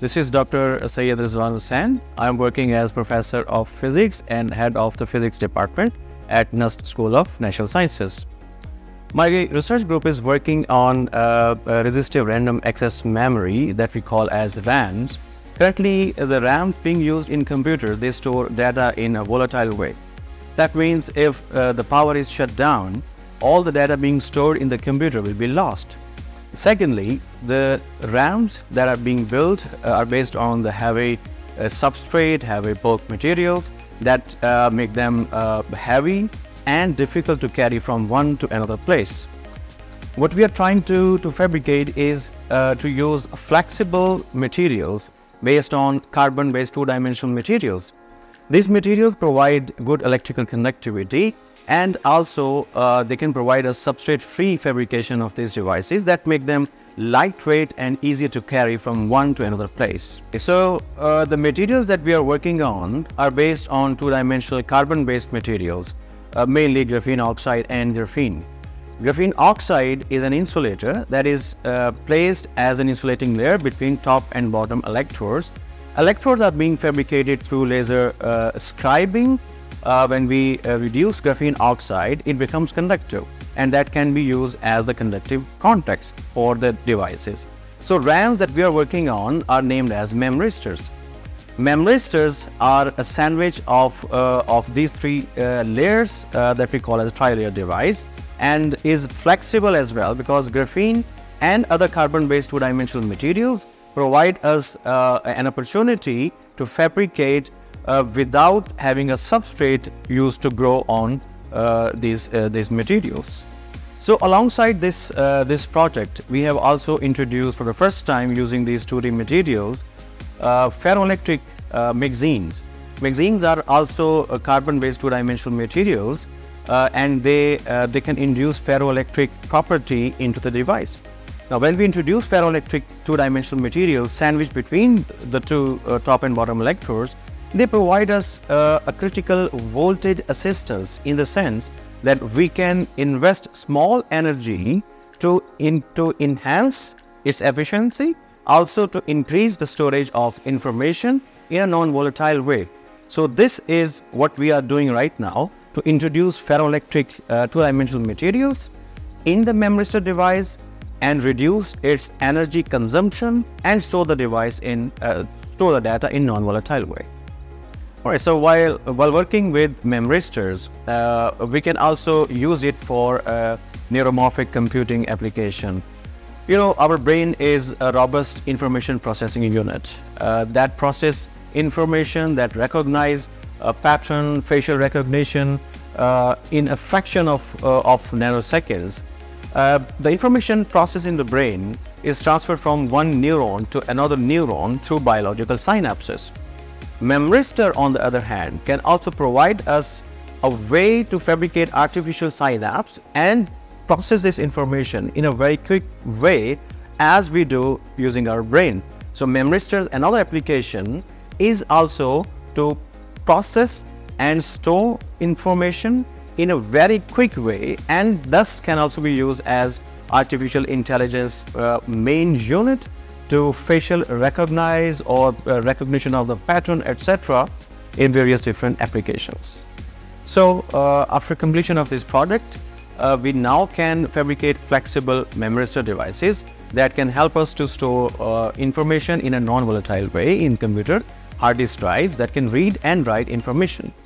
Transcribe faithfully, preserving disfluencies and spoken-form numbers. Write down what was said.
This is Doctor Sayyad Rizwan Hussain. I am working as Professor of Physics and Head of the Physics Department at NUST School of Natural Sciences. My research group is working on uh, a resistive random access memory that we call as RAMs. Currently, the RAMs being used in computers, they store data in a volatile way. That means if uh, the power is shut down, all the data being stored in the computer will be lost. Secondly, the RAMs that are being built uh, are based on the heavy uh, substrate, heavy bulk materials that uh, make them uh, heavy and difficult to carry from one to another place. What we are trying to, to fabricate is uh, to use flexible materials based on carbon-based two-dimensional materials. These materials provide good electrical conductivity, and also uh, they can provide a substrate-free fabrication of these devices that make them lightweight and easier to carry from one to another place. So uh, the materials that we are working on are based on two-dimensional carbon-based materials, uh, mainly graphene oxide and graphene. Graphene oxide is an insulator that is uh, placed as an insulating layer between top and bottom electrodes. Electrodes are being fabricated through laser uh, scribing. Uh, when we uh, reduce graphene oxide, it becomes conductive, and that can be used as the conductive contacts for the devices. So RAMs that we are working on are named as memristors. Memristors are a sandwich of, uh, of these three uh, layers uh, that we call as a tri-layer device, and is flexible as well, because graphene and other carbon-based two-dimensional materials provide us uh, an opportunity to fabricate Uh, without having a substrate used to grow on uh, these uh, these materials. So alongside this uh, this project, we have also introduced for the first time, using these two D materials, uh, ferroelectric uh, MXenes. MXenes are also uh, carbon-based two-dimensional materials, uh, and they uh, they can induce ferroelectric property into the device. Now, when we introduce ferroelectric two-dimensional materials sandwiched between the two uh, top and bottom electrodes, they provide us uh, a critical voltage assistance, in the sense that we can invest small energy to, in, to enhance its efficiency, also to increase the storage of information in a non-volatile way. So this is what we are doing right now, to introduce ferroelectric uh, two-dimensional materials in the memristor device and reduce its energy consumption and store the device in, uh, store the data in non-volatile way. Alright, so while, while working with memristors, uh, we can also use it for uh, neuromorphic computing application. You know, our brain is a robust information processing unit uh, that process information, that recognize a pattern, facial recognition uh, in a fraction of, uh, of nanoseconds. Uh, the information processed in the brain is transferred from one neuron to another neuron through biological synapses. Memristor, on the other hand, can also provide us a way to fabricate artificial synapses and process this information in a very quick way, as we do using our brain. So memristor's another application is also to process and store information in a very quick way, and thus can also be used as artificial intelligence uh, main unit to facial recognize or uh, recognition of the pattern, et cetera, in various different applications. So uh, after completion of this project, uh, we now can fabricate flexible memristor devices that can help us to store uh, information in a non-volatile way in computer hard disk drives that can read and write information.